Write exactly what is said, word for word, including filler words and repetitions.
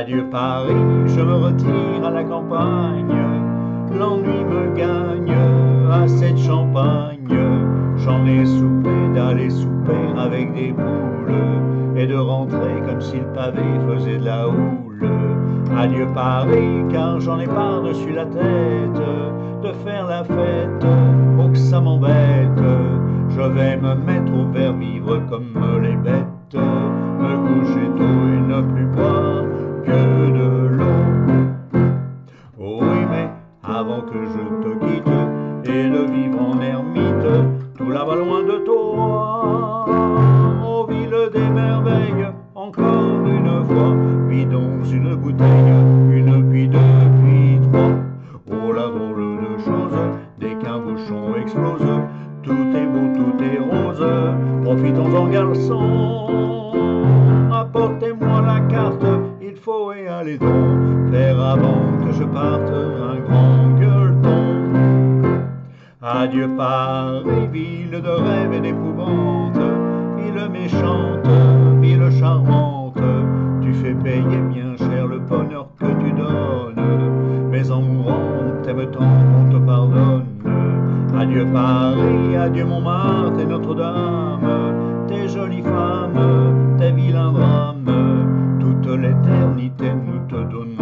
Adieu Paris, je me retire à la campagne. L'ennui me gagne à cette champagne. J'en ai soupé d'aller souper avec des poules et de rentrer comme si le pavé faisait de la houle. Adieu Paris, car j'en ai par-dessus la tête de faire la fête, oh que ça m'embête. Je vais me mettre au vert, vivre comme les bêtes, me coucher tôt et ne plus boire que de l'eau. Oh oui, mais avant que je te quitte et de vivre en ermite, tout là-bas loin de toi, oh ville des merveilles, encore une fois, puis dans une bouteille, une puis deux, puis trois. Oh la drôle de chose, dès qu'un bouchon explose, tout est beau, tout est rose, profitons-en garçon. Apportez-moi la carte, il faut et aller donc faire avant que je parte un grand gueuleton. Adieu Paris, ville de rêve et d'épouvante, ville méchante, ville charmante, tu fais payer bien cher le bonheur que tu donnes, mais en mourant on t'aime tant qu'on te pardonne. Adieu Paris, adieu Montmartre et Notre-Dame, tes jolies femmes, tes vilains drames, toute l'éternité nous te donne.